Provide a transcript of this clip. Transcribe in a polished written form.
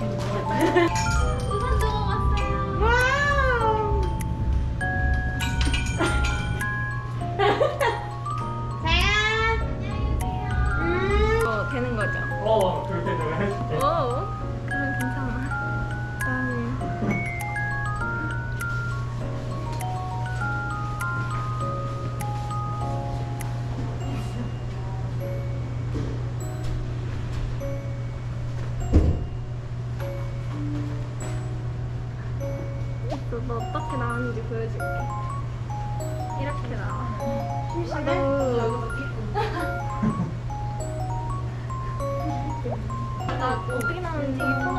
우산 두고 왔어요. 와우. 자야. 안녕히 계세요. 되는 거죠? 그렇게 되네. 그럼 괜찮아. 다음에. 너 어떻게 나왔는지 보여줄게. 이렇게 나와. 심심해? 나 어떻게 나왔는지